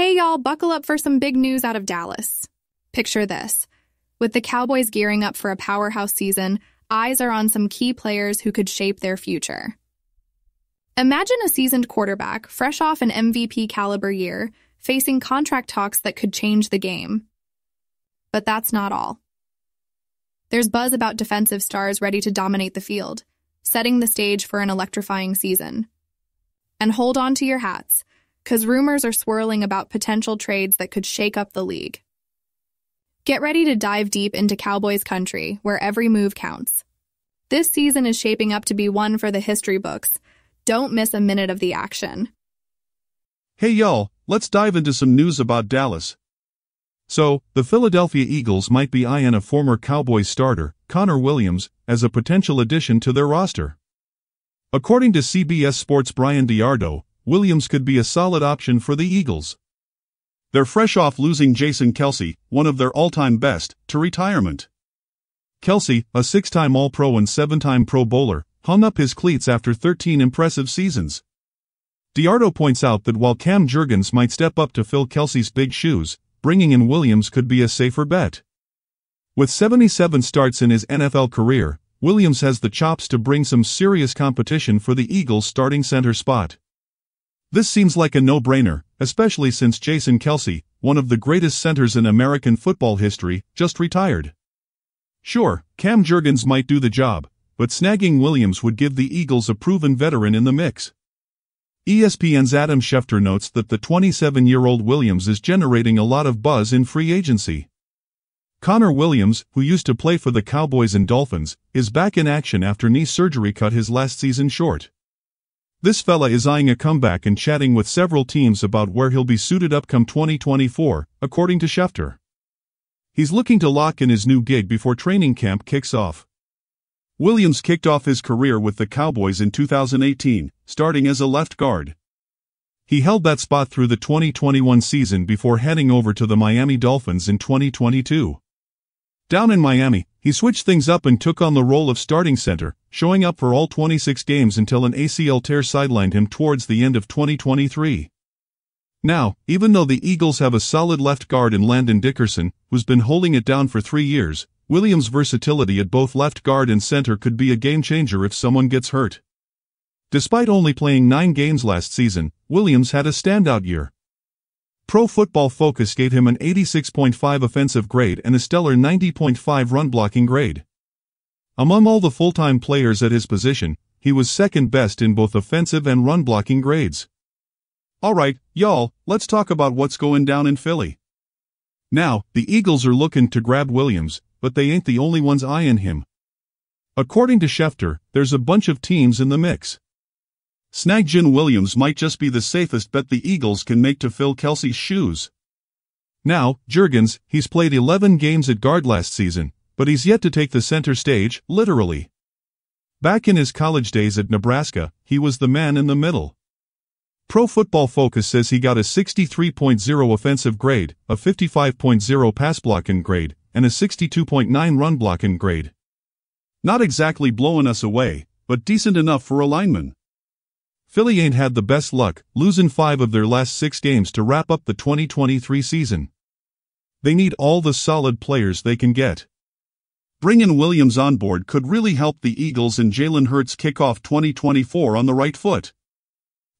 Hey y'all, buckle up for some big news out of Dallas. Picture this. With the Cowboys gearing up for a powerhouse season, eyes are on some key players who could shape their future. Imagine a seasoned quarterback, fresh off an MVP-caliber year, facing contract talks that could change the game. But that's not all. There's buzz about defensive stars ready to dominate the field, setting the stage for an electrifying season. And hold on to your hats, because rumors are swirling about potential trades that could shake up the league. Get ready to dive deep into Cowboys country, where every move counts. This season is shaping up to be one for the history books. Don't miss a minute of the action. Hey y'all, let's dive into some news about Dallas. So, the Philadelphia Eagles might be eyeing a former Cowboys starter, Connor Williams, as a potential addition to their roster. According to CBS Sports' Brian Diardo, Williams could be a solid option for the Eagles. They're fresh off losing Jason Kelsey, one of their all-time best, to retirement. Kelsey, a six-time All-Pro and seven-time Pro Bowler, hung up his cleats after 13 impressive seasons. Diardo points out that while Cam Jurgens might step up to fill Kelsey's big shoes, bringing in Williams could be a safer bet. With 77 starts in his NFL career, Williams has the chops to bring some serious competition for the Eagles' starting center spot. This seems like a no-brainer, especially since Jason Kelsey, one of the greatest centers in American football history, just retired. Sure, Cam Jurgens might do the job, but snagging Williams would give the Eagles a proven veteran in the mix. ESPN's Adam Schefter notes that the 27-year-old Williams is generating a lot of buzz in free agency. Connor Williams, who used to play for the Cowboys and Dolphins, is back in action after knee surgery cut his last season short. This fella is eyeing a comeback and chatting with several teams about where he'll be suited up come 2024, according to Schefter. He's looking to lock in his new gig before training camp kicks off. Williams kicked off his career with the Cowboys in 2018, starting as a left guard. He held that spot through the 2021 season before heading over to the Miami Dolphins in 2022. Down in Miami, he switched things up and took on the role of starting center, showing up for all 26 games until an ACL tear sidelined him towards the end of 2023. Now, even though the Eagles have a solid left guard in Landon Dickerson, who's been holding it down for 3 years, Williams' versatility at both left guard and center could be a game-changer if someone gets hurt. Despite only playing 9 games last season, Williams had a standout year. Pro Football Focus gave him an 86.5 offensive grade and a stellar 90.5 run-blocking grade. Among all the full-time players at his position, he was second best in both offensive and run-blocking grades. Alright, y'all, let's talk about what's going down in Philly. Now, the Eagles are looking to grab Williams, but they ain't the only ones eyeing him. According to Schefter, there's a bunch of teams in the mix. Snagging Williams might just be the safest bet the Eagles can make to fill Kelsey's shoes. Now, Jurgens, he's played 11 games at guard last season, but he's yet to take the center stage, literally. Back in his college days at Nebraska, he was the man in the middle. Pro Football Focus says he got a 63.0 offensive grade, a 55.0 pass blocking grade, and a 62.9 run blocking grade. Not exactly blowing us away, but decent enough for a lineman. Philly ain't had the best luck, losing 5 of their last 6 games to wrap up the 2023 season. They need all the solid players they can get. Bringing Williams on board could really help the Eagles and Jalen Hurts kick off 2024 on the right foot.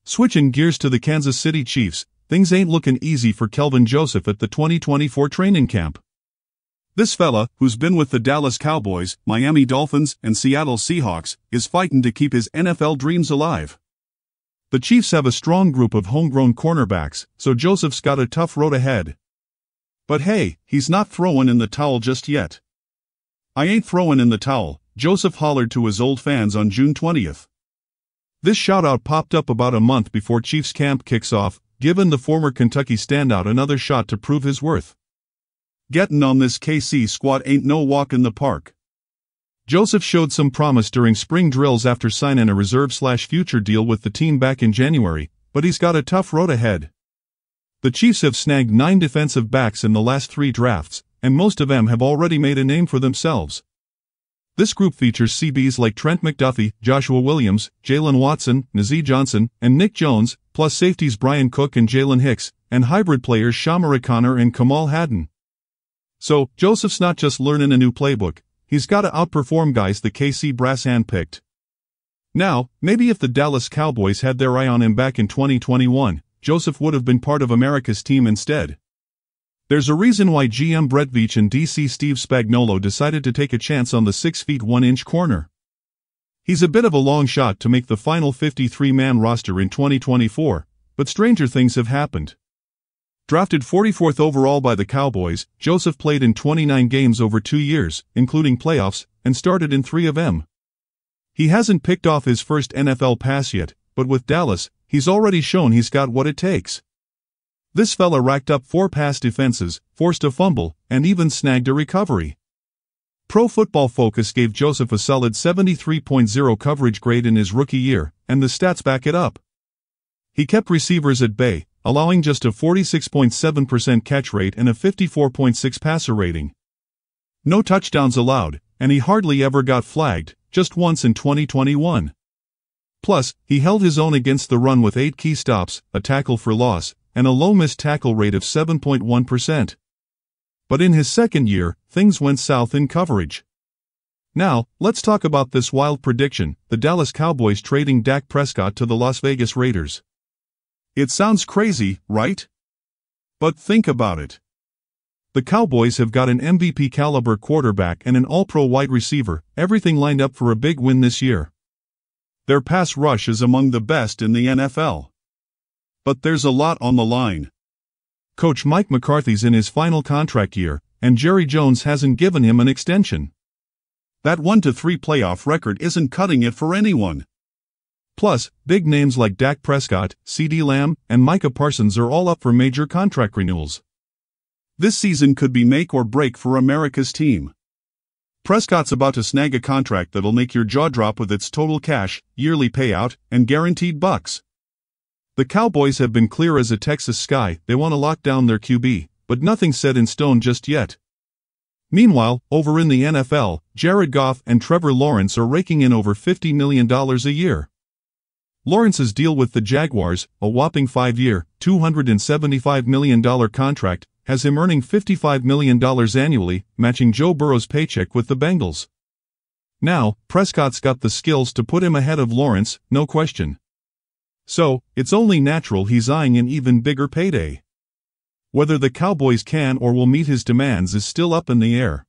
Switching gears to the Kansas City Chiefs, things ain't looking easy for Kelvin Joseph at the 2024 training camp. This fella, who's been with the Dallas Cowboys, Miami Dolphins, and Seattle Seahawks, is fighting to keep his NFL dreams alive. The Chiefs have a strong group of homegrown cornerbacks, so Joseph's got a tough road ahead. But hey, he's not throwing in the towel just yet. "I ain't throwing in the towel," Joseph hollered to his old fans on June 20th. This shout-out popped up about a month before Chiefs camp kicks off, giving the former Kentucky standout another shot to prove his worth. Getting on this KC squad ain't no walk in the park. Joseph showed some promise during spring drills after signing a reserve/future deal with the team back in January, but he's got a tough road ahead. The Chiefs have snagged 9 defensive backs in the last 3 drafts, and most of them have already made a name for themselves. This group features CBs like Trent McDuffie, Joshua Williams, Jalen Watson, Nazee Johnson, and Nick Jones, plus safeties Brian Cook and Jalen Hicks, and hybrid players Shamara Connor and Kamal Haddon. So, Joseph's not just learning a new playbook, he's got to outperform guys the KC brass handpicked. Now, maybe if the Dallas Cowboys had their eye on him back in 2021, Joseph would have been part of America's team instead. There's a reason why GM Brett Veach and DC Steve Spagnolo decided to take a chance on the 6'1" corner. He's a bit of a long shot to make the final 53-man roster in 2024, but stranger things have happened. Drafted 44th overall by the Cowboys, Joseph played in 29 games over 2 years, including playoffs, and started in 3 of them. He hasn't picked off his first NFL pass yet, but with Dallas, he's already shown he's got what it takes. This fella racked up 4 pass defenses, forced a fumble, and even snagged a recovery. Pro Football Focus gave Joseph a solid 73.0 coverage grade in his rookie year, and the stats back it up. He kept receivers at bay, allowing just a 46.7% catch rate and a 54.6 passer rating. No touchdowns allowed, and he hardly ever got flagged, just once in 2021. Plus, he held his own against the run with 8 key stops, a tackle for loss, and a low missed tackle rate of 7.1%. But in his second year, things went south in coverage. Now, let's talk about this wild prediction, the Dallas Cowboys trading Dak Prescott to the Las Vegas Raiders. It sounds crazy, right? But think about it. The Cowboys have got an MVP caliber quarterback and an all-pro wide receiver, everything lined up for a big win this year. Their pass rush is among the best in the NFL. But there's a lot on the line. Coach Mike McCarthy's in his final contract year, and Jerry Jones hasn't given him an extension. That 1-3 playoff record isn't cutting it for anyone. Plus, big names like Dak Prescott, C.D. Lamb, and Micah Parsels are all up for major contract renewals. This season could be make or break for America's team. Prescott's about to snag a contract that'll make your jaw drop with its total cash, yearly payout, and guaranteed bucks. The Cowboys have been clear as a Texas sky, they want to lock down their QB, but nothing's set in stone just yet. Meanwhile, over in the NFL, Jared Goff and Trevor Lawrence are raking in over $50 million a year. Lawrence's deal with the Jaguars, a whopping 5-year, $275 million contract, has him earning $55 million annually, matching Joe Burrow's paycheck with the Bengals. Now, Prescott's got the skills to put him ahead of Lawrence, no question. So, it's only natural he's eyeing an even bigger payday. Whether the Cowboys can or will meet his demands is still up in the air.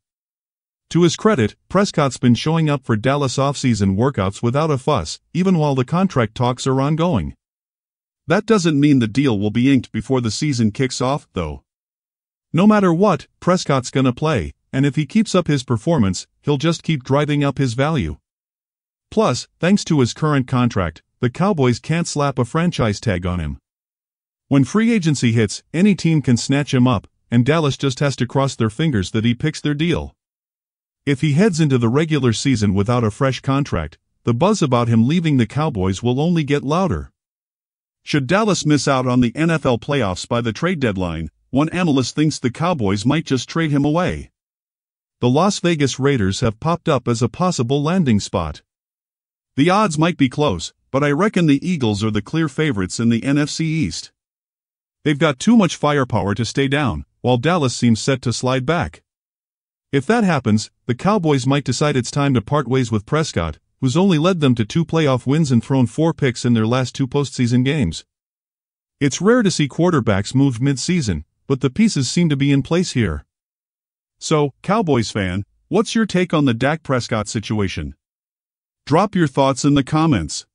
To his credit, Prescott's been showing up for Dallas offseason workouts without a fuss, even while the contract talks are ongoing. That doesn't mean the deal will be inked before the season kicks off, though. No matter what, Prescott's gonna play, and if he keeps up his performance, he'll just keep driving up his value. Plus, thanks to his current contract, the Cowboys can't slap a franchise tag on him. When free agency hits, any team can snatch him up, and Dallas just has to cross their fingers that he picks their deal. If he heads into the regular season without a fresh contract, the buzz about him leaving the Cowboys will only get louder. Should Dallas miss out on the NFL playoffs by the trade deadline, one analyst thinks the Cowboys might just trade him away. The Las Vegas Raiders have popped up as a possible landing spot. The odds might be close, but I reckon the Eagles are the clear favorites in the NFC East. They've got too much firepower to stay down, while Dallas seems set to slide back. If that happens, the Cowboys might decide it's time to part ways with Prescott, who's only led them to 2 playoff wins and thrown 4 picks in their last 2 postseason games. It's rare to see quarterbacks move mid-season, but the pieces seem to be in place here. So, Cowboys fan, what's your take on the Dak Prescott situation? Drop your thoughts in the comments.